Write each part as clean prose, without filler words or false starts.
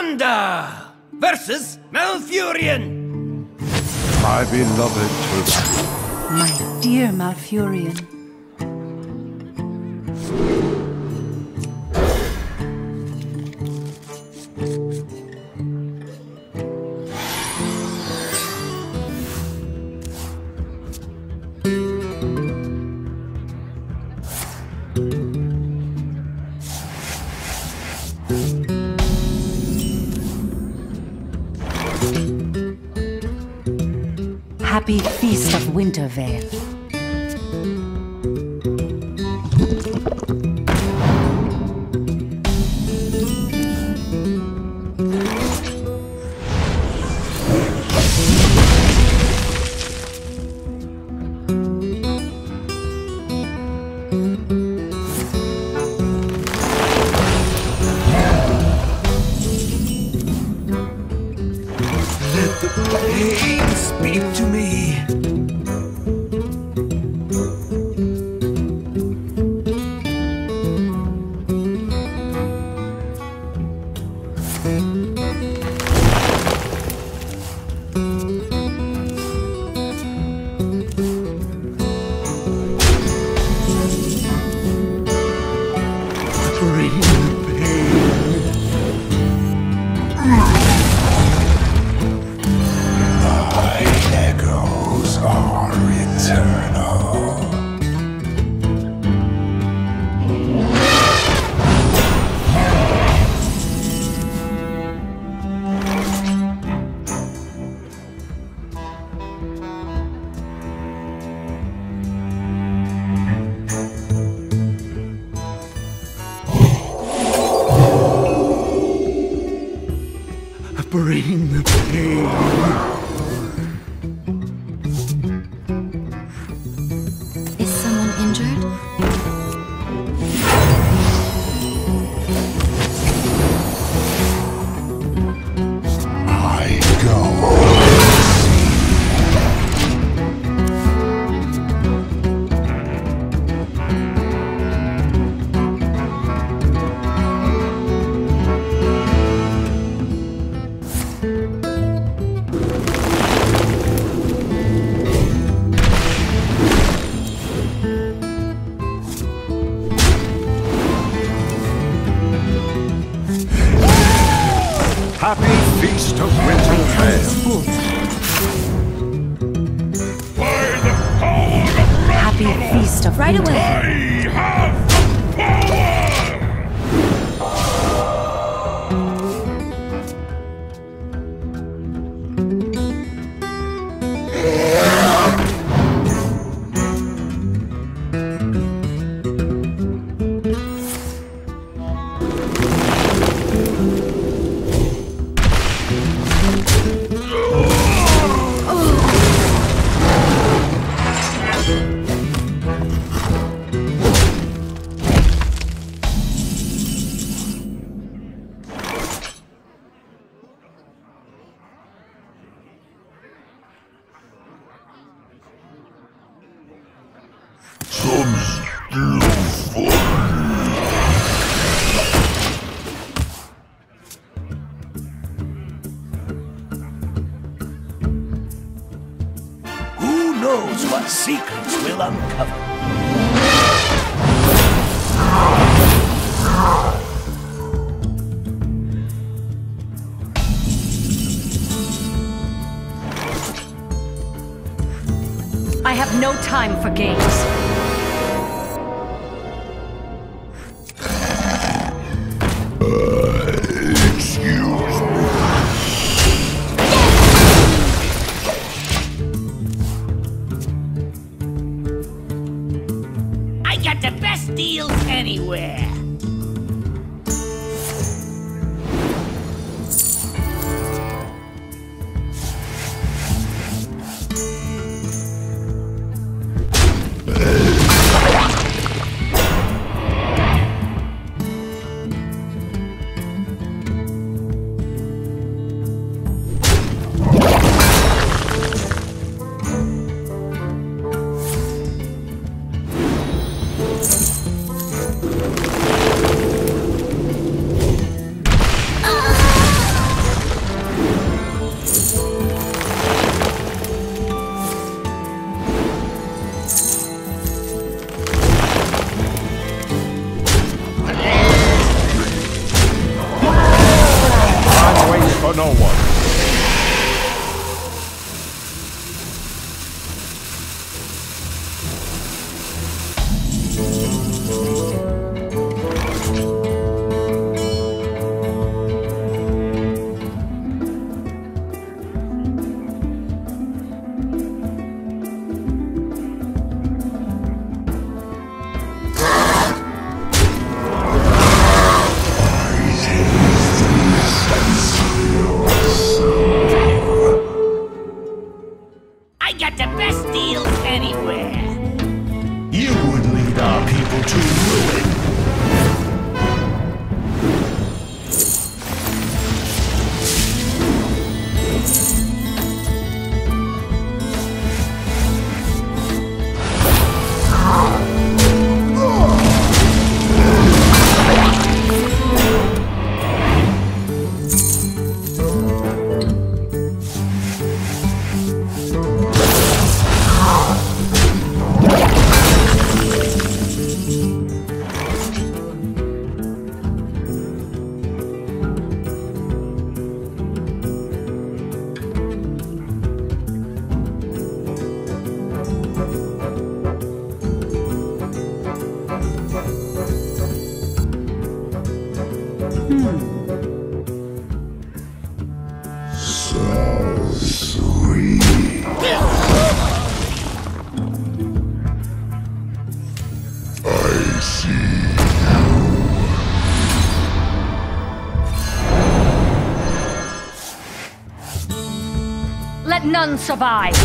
Tyrande versus Malfurion. My beloved Tyrande. My dear Malfurion. Happy Feast of Winter Veil. Speak to me. Bring the pain. Is someone injured? I go. Happy Feast of Winter Veil. By the power of Happy Ragnarok, Feast of Right Winter. Away. I have the Who knows what secrets we'll uncover? I have no time for games. Get the best deals anywhere. You're no one. None survive.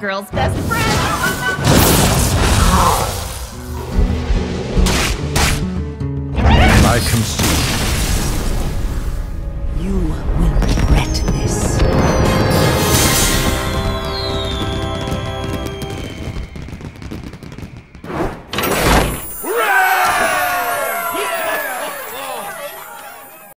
Girl's best friend. I consume. You